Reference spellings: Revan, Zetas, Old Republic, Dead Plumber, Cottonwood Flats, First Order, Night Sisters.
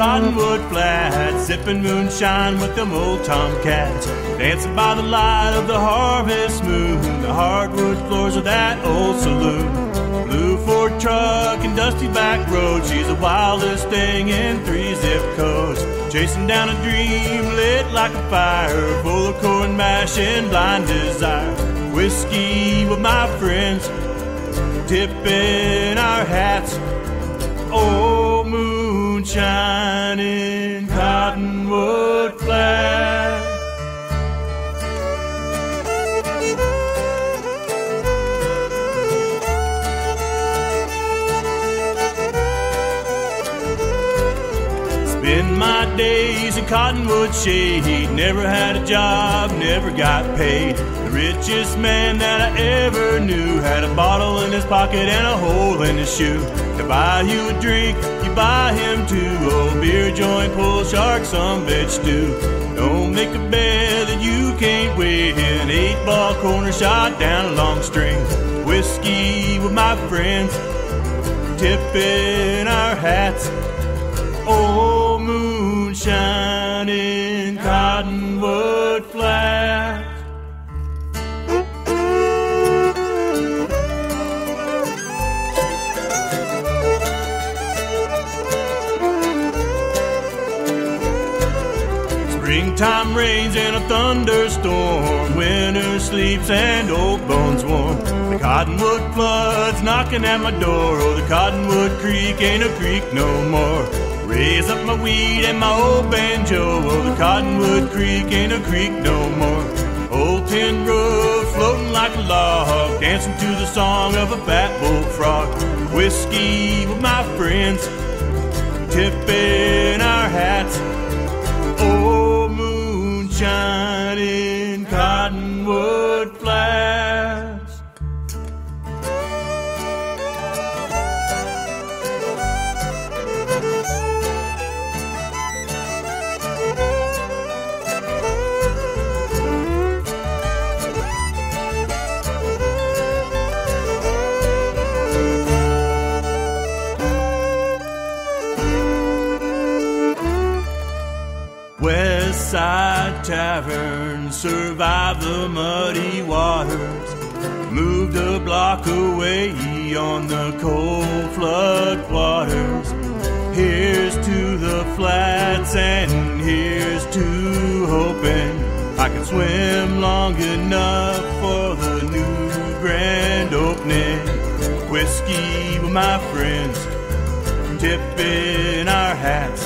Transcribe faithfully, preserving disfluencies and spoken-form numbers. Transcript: Cottonwood Flats, sipping moonshine with them old tomcats, dancing by the light of the harvest moon, the hardwood floors of that old saloon. Blue Ford truck and dusty back road, she's the wildest thing in three zip codes, chasing down a dream lit like a fire, full of corn mash and blind desire. Whiskey with my friends, tipping our hats, oh, moonshine in Cottonwood Flats. Spend my days in Cottonwood shade, never had a job, never got paid. The richest man that I ever knew had a bottle in his pocket and a hole in his shoe. To buy you a drink, you buy him two, old beer joint, pull shark, some bitch do. Don't make a bet that you can't win, an eight ball corner shot down a long string. Whiskey with my friends, tipping our hats, oh, moonshine in Cottonwood Flats. Springtime rains and a thunderstorm, winter sleeps and old bones warm. The Cottonwood flood's knocking at my door, oh, the Cottonwood Creek ain't a creek no more. Raise up my weed and my old banjo, oh, the Cottonwood Creek ain't a creek no more. Old tin roof floating like a log, dancing to the song of a fat bullfrog. Whiskey with my friends, tipping our hats, oh, moonshine in Cottonwood Flats. West Side Tavern survived the muddy waters, moved a block away on the cold flood waters. Here's to the flats and here's to hoping I can swim long enough for the new grand opening. Whiskey with my friends, tipping our hats,